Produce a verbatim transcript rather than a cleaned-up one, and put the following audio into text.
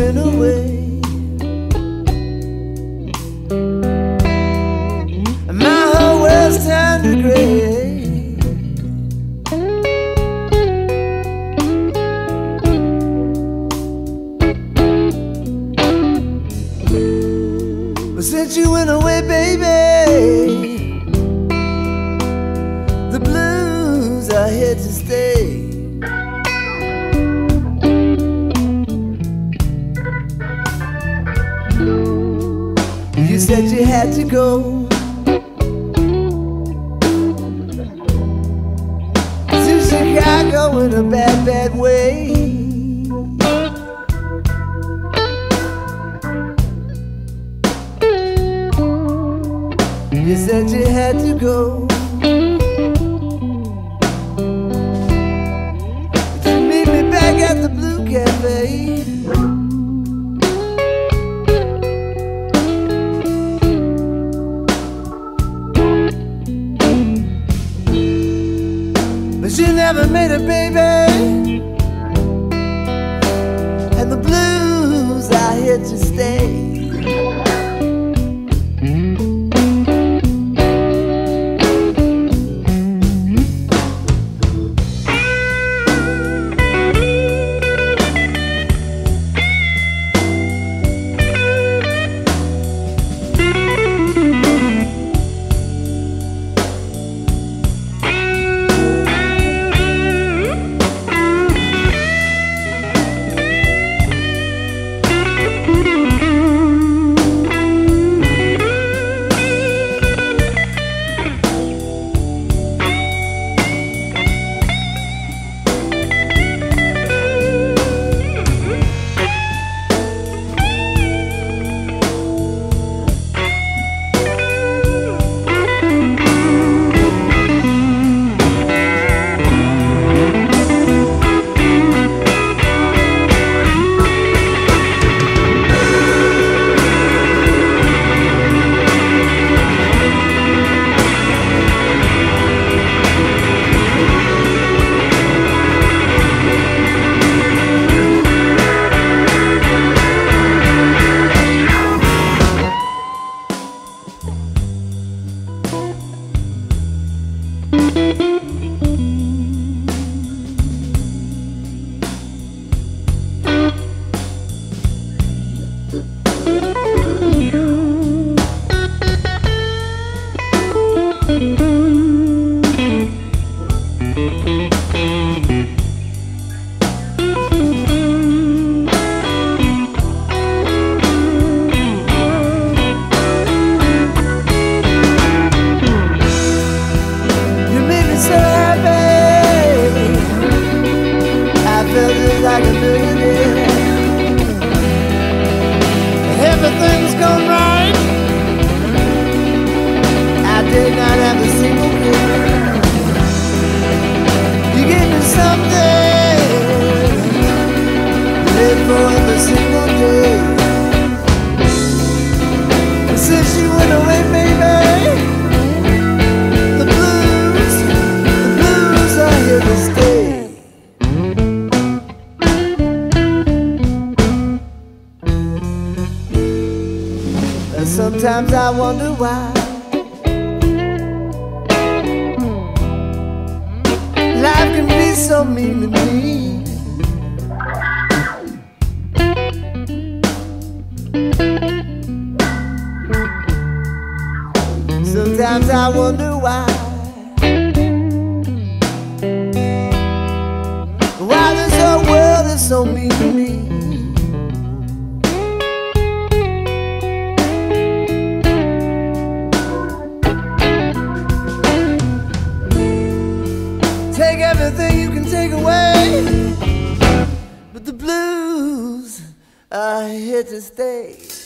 went away. My whole world's turned to grey. But since you went away, baby, the blues are here to stay. You said you had to go, to Chicago in a bad, bad way. You said you had to go, to meet me back at the Blue Cafe. You never made it, baby, and the blues are here to stay. Like a millionaire, everything's gone right. I did not have a single care. You gave me something to live for every single day. And since you went away, baby, the blues, the blues are here to stay. Sometimes I wonder why life can be so mean to me. Sometimes I wonder why, why this whole world is so mean to me. Everything you can take away, but the blues are here to stay.